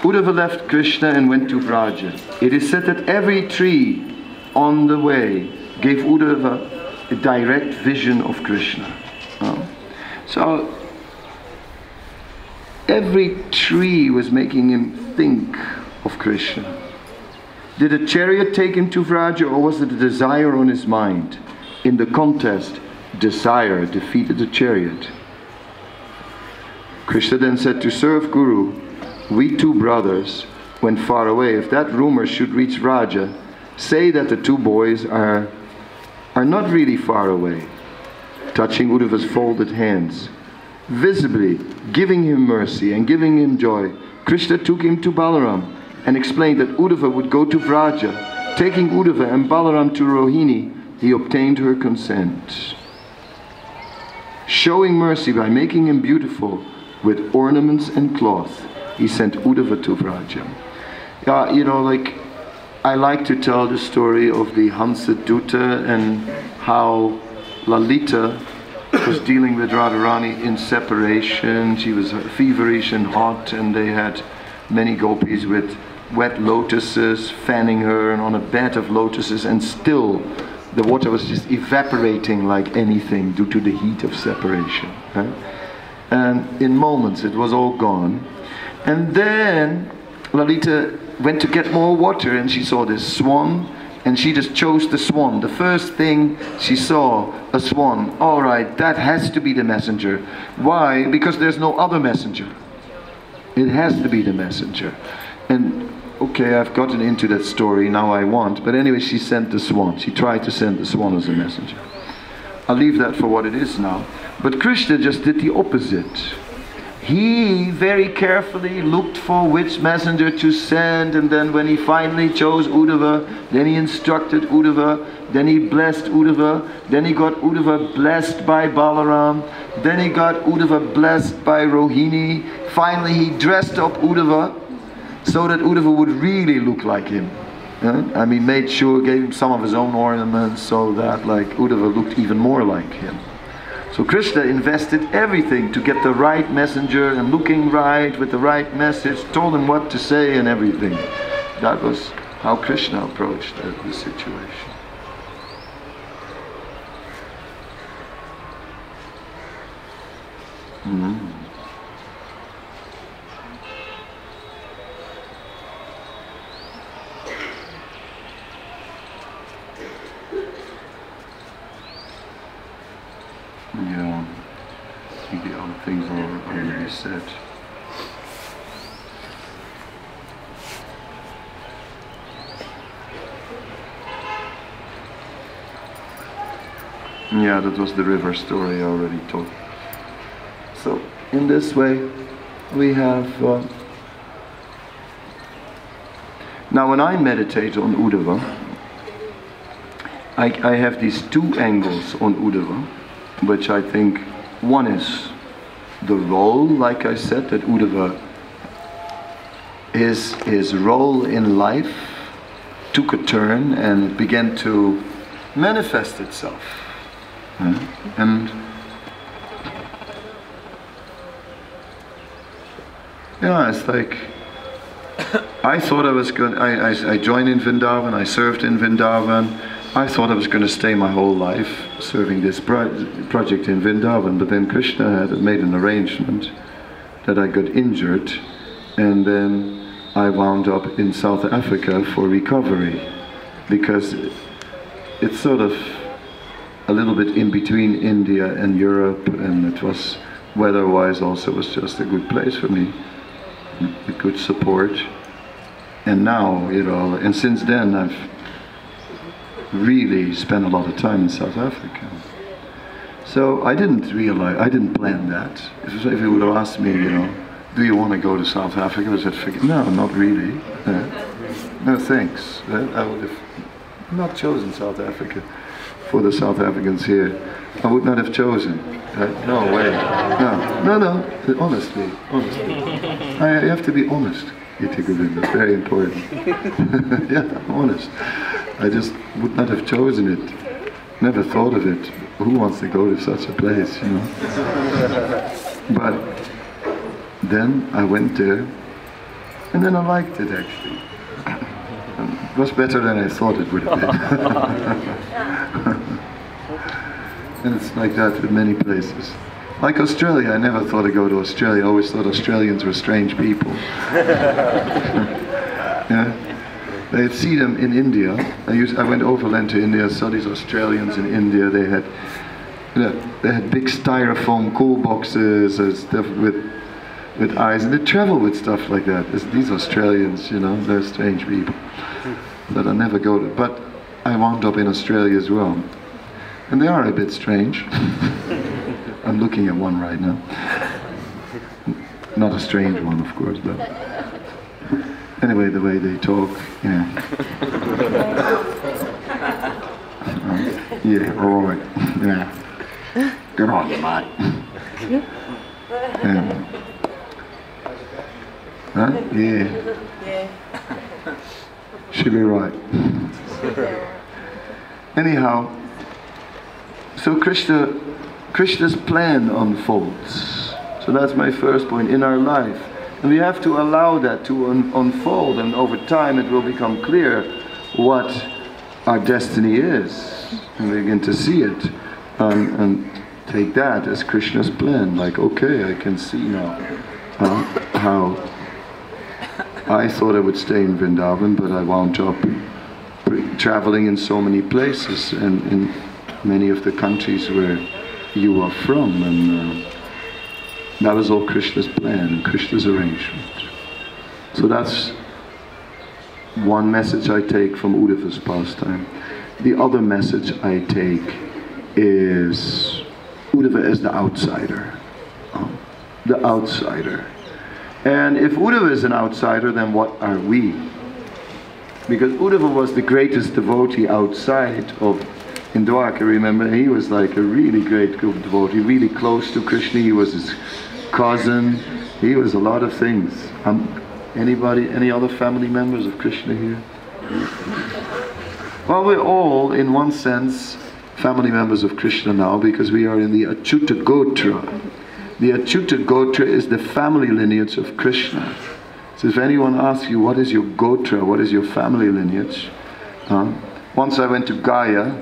Uddhava left Krishna and went to Vraja. It is said that every tree on the way gave Uddhava a direct vision of Krishna. Oh. So every tree was making him think of Krishna. Did a chariot take him to Vraja, or was it a desire on his mind? In the contest, desire defeated the chariot. Krishna then said to serve Guru, we two brothers went far away. If that rumor should reach Vraja, say that the two boys are, are not really far away. Touching Uddhava's folded hands, visibly giving him mercy and giving him joy, Krishna took him to Balaram and explained that Uddhava would go to Vraja. Taking Uddhava and Balaram to Rohini, he obtained her consent. Showing mercy by making him beautiful with ornaments and cloth, he sent Uddhava to Vraja. Yeah, you know, like, I like to tell the story of the Hansa Dutta and how Lalita was dealing with Radharani in separation. She was feverish and hot, and they had many gopis with wet lotuses fanning her and on a bed of lotuses, and still the water was just evaporating like anything due to the heat of separation. Right? And in moments it was all gone. And then Lalita went to get more water, and she saw this swan, and she just chose the swan. The first thing she saw, a swan. All right, that has to be the messenger. Why? Because there's no other messenger. It has to be the messenger. And okay, I've gotten into that story, now I want. But anyway, she sent the swan. She tried to send the swan as a messenger. I'll leave that for what it is now. But Krishna just did the opposite. He very carefully looked for which messenger to send, and then when he finally chose Uddhava, then he instructed Uddhava, then he blessed Uddhava, then he got Uddhava blessed by Balaram, then he got Uddhava blessed by Rohini. Finally he dressed up Uddhava so that Uddhava would really look like him. Huh? I mean, made sure, gave him some of his own ornaments so that like Uddhava looked even more like him. So Krishna invested everything to get the right messenger and looking right with the right message, told him what to say and everything. That was how Krishna approached the situation. Mm. Yeah, I think the other things are already said. Yeah, that was the river story I already told. So, in this way, we have... Uh, now, when I meditate on Uddhava, I, I have these two angles on Uddhava, which I think, one is the role, like I said, that Uddhava, his, his role in life took a turn and began to manifest itself. Mm-hmm. And yeah, it's like, I thought I was going, I, I, I joined in Vrindavan, I served in Vrindavan, I thought I was going to stay my whole life serving this pro project in Vrindavan, but then Krishna had made an arrangement that I got injured, and then I wound up in South Africa for recovery, because it's sort of a little bit in between India and Europe, and it was weather-wise also was just a good place for me, a good support. And now, you know, and since then I've really spent a lot of time in South Africa. So I didn't realize, I didn't plan that. If, if you would have asked me, you know, do you want to go to South Africa? I said, forget, no, not really. Uh, no, thanks. Uh, I would have not chosen South Africa for the South Africans here. I would not have chosen. Uh, no way. No, no, no. Honestly, honestly. I, you have to be honest. That's very important. Yeah, I'm honest. I just would not have chosen it. Never thought of it. Who wants to go to such a place, you know? But then I went there, and then I liked it actually. It was better than I thought it would have been. And it's like that in many places. Like Australia, I never thought I'd go to Australia. I always thought Australians were strange people. Yeah? They'd see them in India. I, used, I went overland to India, saw these Australians in India. They had, you know, they had big styrofoam cool boxes and stuff with with eyes, and they travel with stuff like that. It's these Australians, you know, they're strange people. But I never go to. But I wound up in Australia as well, and they are a bit strange. I'm looking at one right now. Not a strange one, of course, but anyway, the way they talk, yeah. Uh, yeah, all right, yeah. Good on you, mate. Yeah. Huh? Yeah. Should be right. Anyhow, so Krishna. Krishna's plan unfolds. So that's my first point, in our life. And we have to allow that to un unfold, and over time it will become clear what our destiny is. And we begin to see it, um, and take that as Krishna's plan. Like, okay, I can see now uh, how I thought I would stay in Vrindavan, but I wound up traveling in so many places, and in many of the countries where you are from, and uh, that was all Krishna's plan and Krishna's arrangement. So that's one message I take from Uddhava's pastime. The other message I take is Uddhava as the outsider. Oh, the outsider. And if Uddhava is an outsider, then what are we? Because Uddhava was the greatest devotee outside of in Dwarka, remember, he was like a really great group of devotee, really close to Krishna. He was his cousin. He was a lot of things. Um, anybody, any other family members of Krishna here? Well, we're all, in one sense, family members of Krishna now, because we are in the Achyuta Gotra. The Achyuta Gotra is the family lineage of Krishna. So if anyone asks you, what is your Gotra, what is your family lineage? Huh? Once I went to Gaya,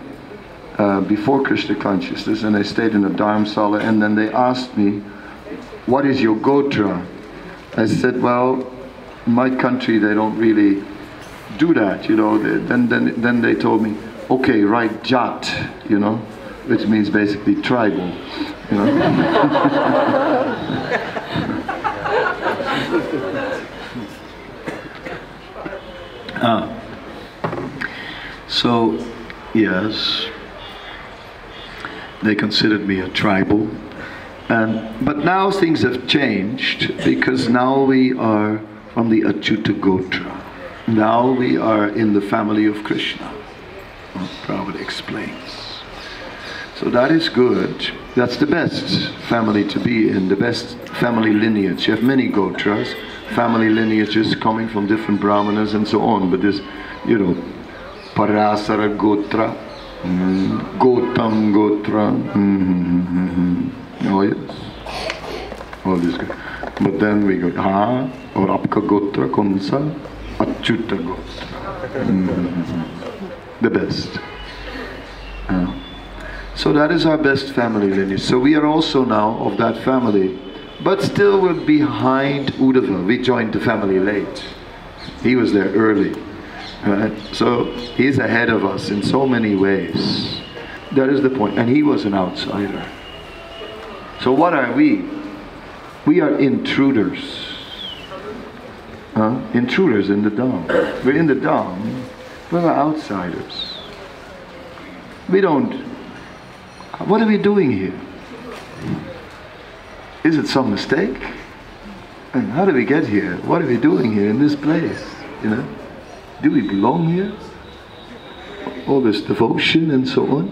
Uh, before Krishna consciousness, and I stayed in a dharmsala, and then they asked me, what is your gotra? I said, well, in my country they don't really do that, you know. They, then, then, then they told me, okay, write jat, you know, which means basically tribal, you know. Ah. So, yes. They considered me a tribal, and, but now things have changed, because now we are from the Achyuta Gotra. Now we are in the family of Krishna, Prabhupada explains. So that is good. That's the best family to be in, the best family lineage. You have many Gotras, family lineages coming from different brahmanas and so on, but this, you know, Parasara Gotra, Mm, Gotam Gotra, mm-hmm, mm-hmm. Oh yes, all this good. But then we go Ha, or Apka Gotra, Konsa, Achyuta Gotra, mm-hmm. The best. Uh, so that is our best family lineage. So we are also now of that family, but still we're behind Uddhava. We joined the family late. He was there early. Right? So he's ahead of us in so many ways. That is the point. And he was an outsider. So what are we? We are intruders. Huh? Intruders in the Dham. We're in the Dham. We're outsiders. We don't... What are we doing here? Is it some mistake? And how did we get here? What are we doing here in this place? You know? Do we belong here? All this devotion and so on.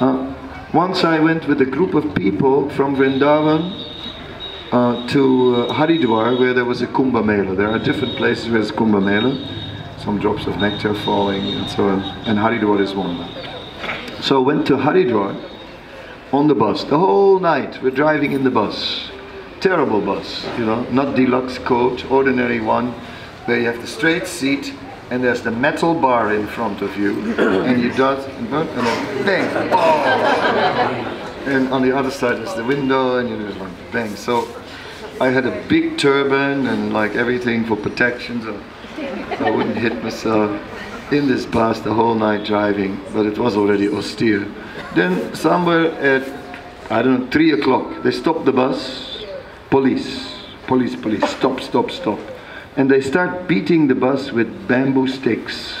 Uh, once I went with a group of people from Vrindavan uh, to uh, Haridwar, where there was a Kumbh Mela. There are different places where there's Kumbh Mela. Some drops of nectar falling and so on. And Haridwar is one. So I went to Haridwar on the bus. The whole night we're driving in the bus. Terrible bus, you know, not deluxe coach, ordinary one, where you have the straight seat and there's the metal bar in front of you, and you dart and then bang, oh! And on the other side is the window, and you just like bang. So I had a big turban and like everything for protection, so I wouldn't hit myself. In this bus the whole night driving, but it was already austere. Then somewhere at, I don't know, three o'clock, they stopped the bus. Police, police, police, stop, stop, stop. And they start beating the bus with bamboo sticks,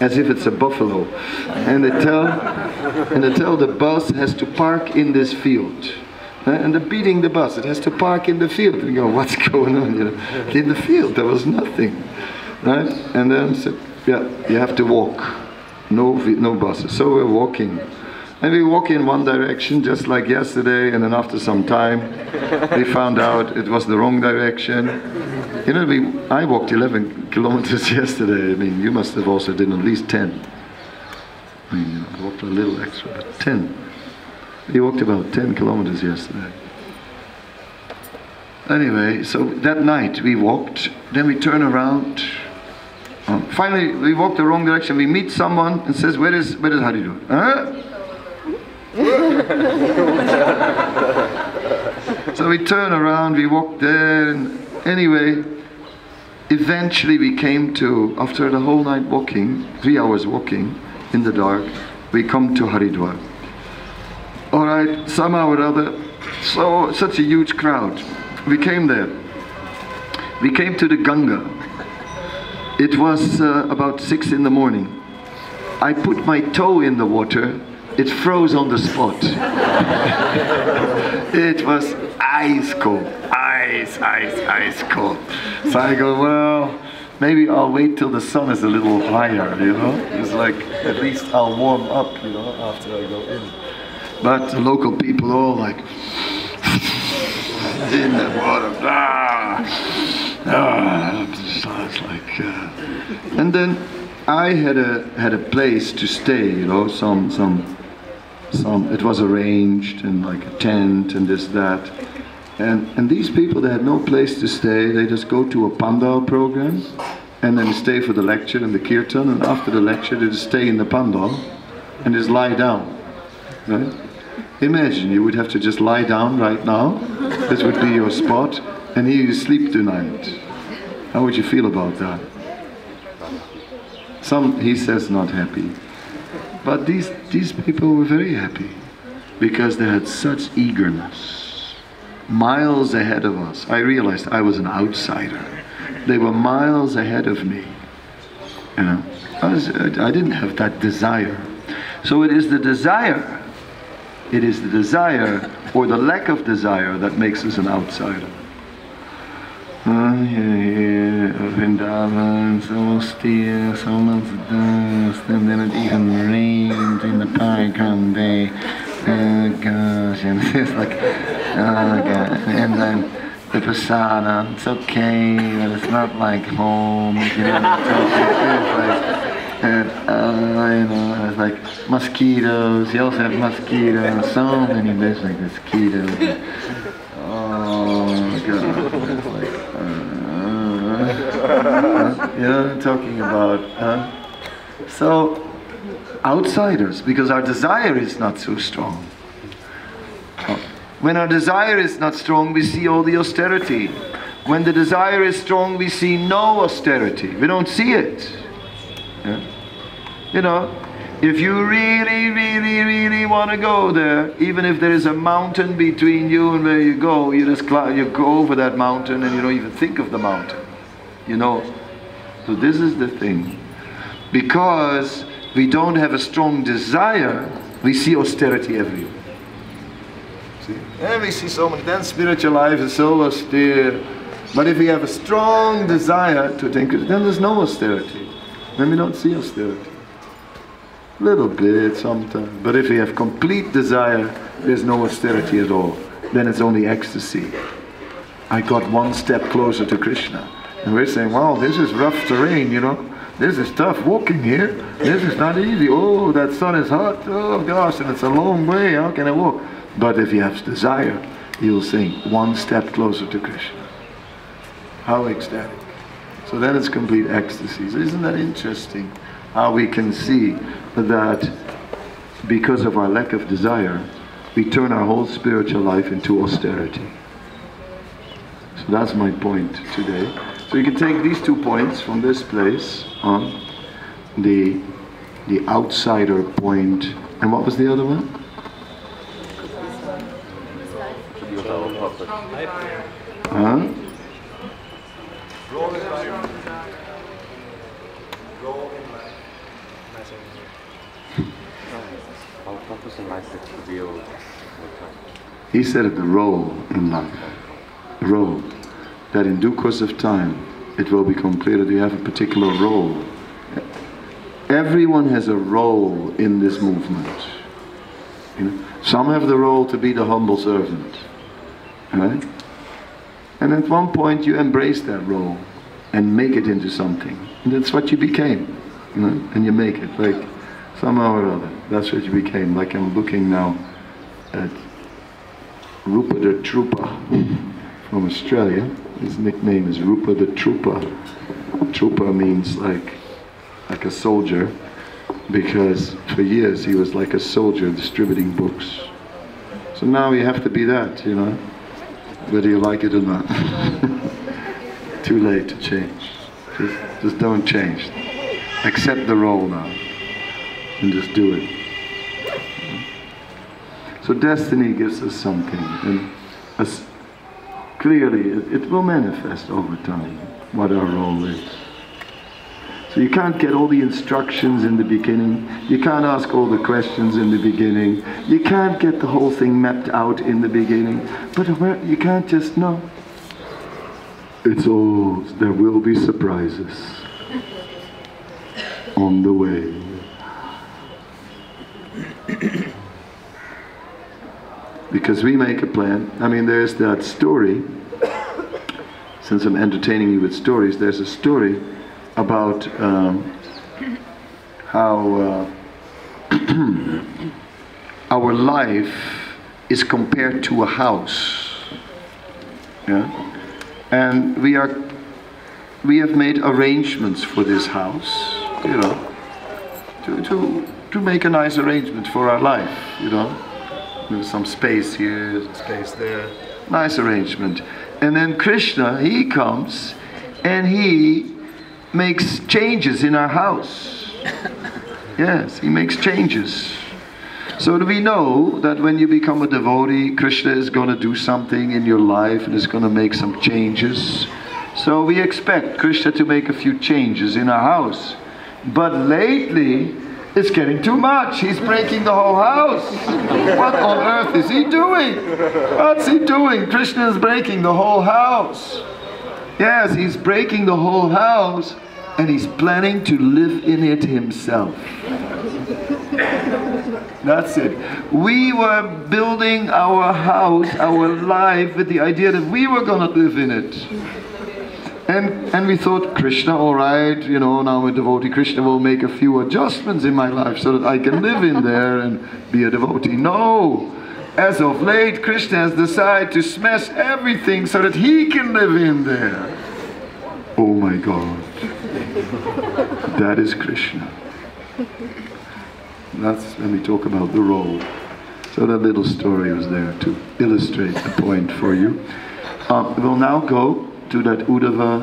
as if it's a buffalo. And they tell, and they tell the bus has to park in this field. And they're beating the bus, it has to park in the field. We go, what's going on? You know, in the field, there was nothing. Right? And then said, yeah, you have to walk. No, no buses. So we're walking. And we walk in one direction, just like yesterday, and then after some time, we found out it was the wrong direction. You know, we, I walked eleven kilometers yesterday. I mean, you must have also done at least ten. I mean, I walked a little extra, but ten. We walked about ten kilometers yesterday. Anyway, so that night we walked, then we turn around. Um, finally, we walked the wrong direction. We meet someone and says, where is, where is Haridwar? Huh? So we turn around, we walk there, and anyway, eventually we came to, after the whole night walking, three hours walking in the dark, we come to Haridwar. Alright, somehow or other, so such a huge crowd. We came there. We came to the Ganga. It was uh, about six in the morning. I put my toe in the water. It froze on the spot. It was ice cold, ice, ice, ice cold. So I go, well, maybe I'll wait till the sun is a little higher, you know? It's like, at least I'll warm up, you know, after I go in. But the local people all like, in the water, ah, ah. So it's like, uh. And then I had a, had a place to stay, you know, some, some, Some, it was arranged, and like a tent and this, that. And, and these people, they had no place to stay. They just go to a pandal program and then stay for the lecture and the kirtan. And after the lecture, they just stay in the pandal and just lie down. Right? Imagine, you would have to just lie down right now. This would be your spot. And here you sleep tonight. How would you feel about that? Some, he says, not happy. But these, these people were very happy because they had such eagerness. Miles ahead of us. I realized I was an outsider. They were miles ahead of me. You know, I, was, I didn't have that desire. So it is the desire, it is the desire or the lack of desire that makes us an outsider. Vrindavan, so austere, so much dust, and then it even rained in the park one day. Oh gosh, and it's like, oh god, and then the posada, it's okay, but it's not like home, you know, it's okay. And, uh, you know, it's like mosquitoes, you also have mosquitoes, so many bits like mosquitoes. Oh god, it's like, Uh, you know what I'm talking about, huh? So, outsiders, because our desire is not so strong. When our desire is not strong, we see all the austerity. When the desire is strong, we see no austerity. We don't see it. Yeah? You know, If you really, really, really want to go there, even if there is a mountain between you and where you go, you just climb, you go over that mountain and you don't even think of the mountain. You know, so this is the thing. Because we don't have a strong desire, we see austerity everywhere. See? And we see so many, then spiritual life is so austere. But if we have a strong desire to think, then there's no austerity. Then we don't see austerity. Little bit sometimes, but if we have complete desire, there's no austerity at all. Then it's only ecstasy. I got one step closer to Krishna. And we're saying, wow, this is rough terrain, you know. This is tough walking here. This is not easy. Oh, that sun is hot. Oh gosh, and it's a long way. How can I walk? But if you have desire, you'll sing one step closer to Krishna. How ecstatic. So then it's complete ecstasy. So isn't that interesting? How we can see that because of our lack of desire, we turn our whole spiritual life into austerity. So that's my point today. So you can take these two points from this place on the, the outsider point. And what was the other one? Huh? He said it, the role in life, role, that in due course of time it will become clear that you have a particular role. Everyone has a role in this movement. You know? Some have the role to be the humble servant, right? And at one point you embrace that role and make it into something. And that's what you became, you know? And you make it like somehow or other. That's what you became. Like I'm looking now at Rupa the Trooper from Australia. His nickname is Rupa the Trooper. Trooper means like like a soldier, because for years he was like a soldier distributing books. So now you have to be that, you know, whether you like it or not. Too late to change. Just, just don't change. Accept the role now. And just do it. So destiny gives us something, and as clearly it, it will manifest over time what our role is. So you can't get all the instructions in the beginning, you can't ask all the questions in the beginning, you can't get the whole thing mapped out in the beginning, but you can't just know. It's all, there will be surprises on the way. Because we make a plan. I mean, there's that story, since I'm entertaining you with stories, there's a story about um, how uh, our life is compared to a house. Yeah? And we are, we have made arrangements for this house, you know, to, to to make a nice arrangement for our life, you know. There's some space here, some space there. Nice arrangement. And then Krishna, he comes and he makes changes in our house. Yes, he makes changes. So do we know that when you become a devotee, Krishna is going to do something in your life and is going to make some changes. So we expect Krishna to make a few changes in our house. But lately, it's getting too much. He's breaking the whole house. What on earth is he doing? What's he doing? Krishna is breaking the whole house. Yes, he's breaking the whole house, and he's planning to live in it himself. That's it. We were building our house, our life, with the idea that we were going to live in it. And, and we thought, Krishna, all right, you know, now I'm a devotee, Krishna will make a few adjustments in my life so that I can live in there and be a devotee. No! As of late, Krishna has decided to smash everything so that he can live in there. Oh my God. That is Krishna. That's when we talk about the role. So that little story was there to illustrate the point for you. Um, we'll now go to that Uddhava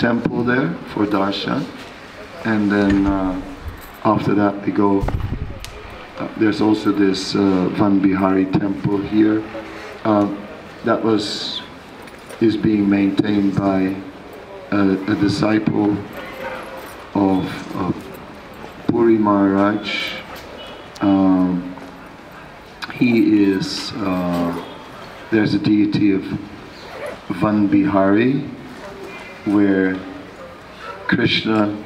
temple there for darshan, and then uh, After that we go, uh, there's also this uh, Van Bihari temple here uh, that was, is being maintained by a, a disciple of uh, Puri Maharaj. Um, he is, uh, there's a deity of Van Bihari where Krishna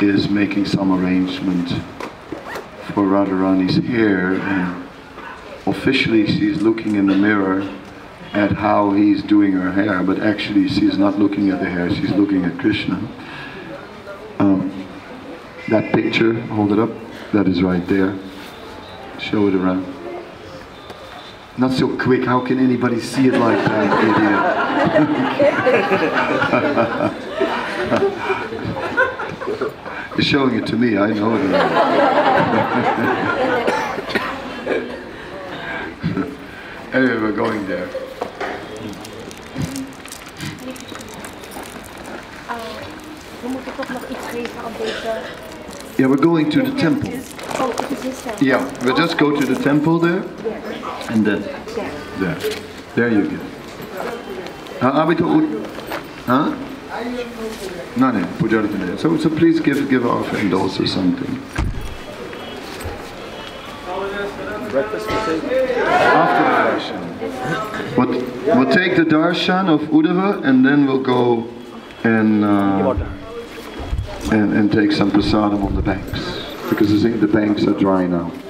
is making some arrangement for Radharani's hair, and officially she's looking in the mirror at how he's doing her hair, but actually she's not looking at the hair, she's looking at Krishna. Um, that picture, hold it up, that is right there. Show it around. Not so quick, how can anybody see it like that, idiot? You're showing it to me, I know it. Anyway, we're going there. Yeah, we're going to the temple. Yeah, we'll just go to the temple there. And then, there. There you go. Huh? No, no, Pujartana. So, so please give give our friend also something. Breakfast after the darshan. But we'll take the darshan of Uddhava and then we'll go and uh, and and take some prasadam on the banks, because I think the banks are dry now.